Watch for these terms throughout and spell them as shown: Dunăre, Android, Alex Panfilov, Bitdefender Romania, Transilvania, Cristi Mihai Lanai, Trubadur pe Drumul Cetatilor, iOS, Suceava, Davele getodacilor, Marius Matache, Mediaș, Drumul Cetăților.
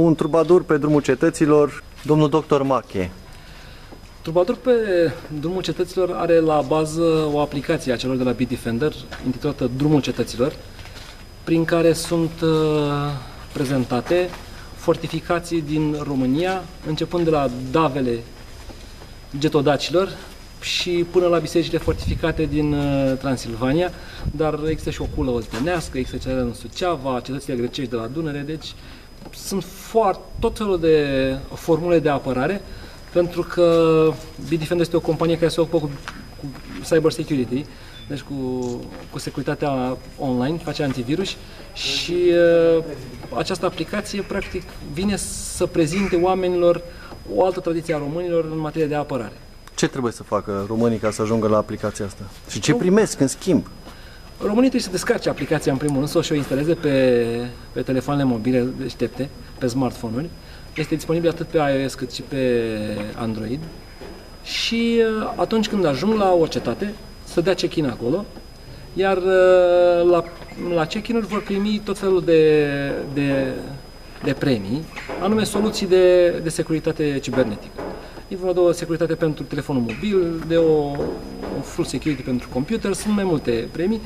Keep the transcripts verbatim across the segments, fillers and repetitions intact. un trubadur pe drumul cetăților, domnul doctor Matache. Trubadur pe drumul cetăților are la bază o aplicație a celor de la Bitdefender, intitulată Drumul Cetăților, prin care sunt prezentate fortificații din România, începând de la Davele getodacilor și până la bisericile fortificate din Transilvania, dar există și o culă oltenească, există cele în Suceava, cetățile grecești de la Dunăre, deci sunt foarte, tot felul de formule de apărare, pentru că Bitdefender este o companie care se ocupă cu, cu cyber security, deci cu, cu securitatea online, face antivirus și uh, această aplicație practic vine să prezinte oamenilor o altă tradiție a românilor în materie de apărare. Ce trebuie să facă românii ca să ajungă la aplicația asta? Și ce primesc în schimb? Românii trebuie să descarce aplicația în primul rând, să o și o instaleze pe, pe telefoanele mobile deștepte, pe smartphone-uri. Este disponibil atât pe iOS cât și pe Android. Și atunci când ajung la o cetate, să dea check-in acolo, iar la, la check-in-uri vor primi tot felul de, de, de premii, anume soluții de, de securitate cibernetică. E vorba de o securitate pentru telefonul mobil, de o, o full security pentru computer, sunt mai multe premii.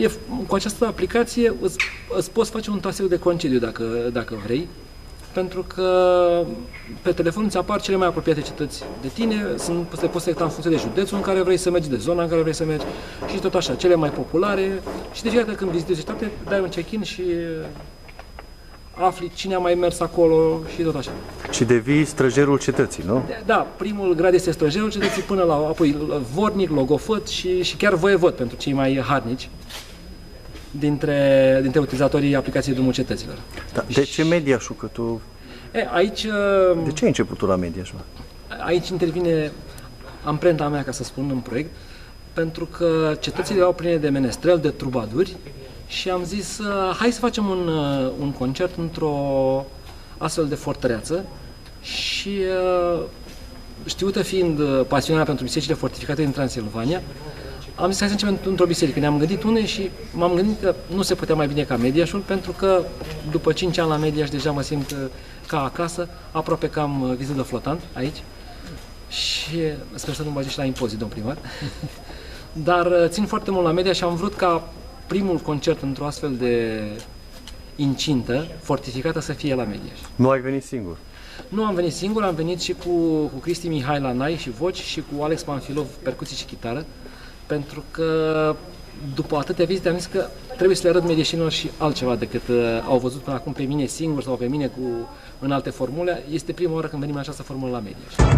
E, cu această aplicație îți, îți poți face un traseu de concediu dacă, dacă vrei, pentru că pe telefon îți apar cele mai apropiate cetăți de tine, sunt, le poți selecta în funcție de județul în care vrei să mergi, de zona în care vrei să mergi și tot așa, cele mai populare. Și de fiecare dată când vizitezi cetate, dai un check-in și afli cine a mai mers acolo și tot așa. Și devii străjerul cetății, nu? Da, primul grad este străjerul cetății, până la apoi vornic, logofăt și, și chiar voievod pentru cei mai harnici dintre, dintre utilizatorii aplicației Drumul Cetăților. Da, de și... ce Mediașul? Că tu... E, aici... De ce ai început tu la Mediaș? Aici intervine amprenta mea, ca să spun, în proiect, pentru că cetățile au pline de menestrel, de trubaduri, și am zis, hai să facem un, un concert într-o astfel de fortăreață și, știută fiind pasionat pentru bisericile fortificate din Transilvania, am zis, hai să începem într-o biserică. Ne-am gândit une și m-am gândit că nu se putea mai bine ca Mediașul, pentru că după cinci ani la Mediaș deja mă simt ca acasă, aproape că am vizită flotant aici și sper să nu mă ajut și la impozit, domn primar. Dar țin foarte mult la Mediaș și am vrut ca primul concert într-o astfel de incintă fortificată să fie la Mediaș. Nu ai venit singur? Nu am venit singur, am venit și cu, cu Cristi Mihai Lanai și voci și cu Alex Panfilov, percuții și chitară, pentru că după atâtea vizite am zis că trebuie să le arăt medieșinilor și altceva decât au văzut până acum pe mine singur sau pe mine cu, în alte formule. Este prima oară când venim în această formulă la Mediaș.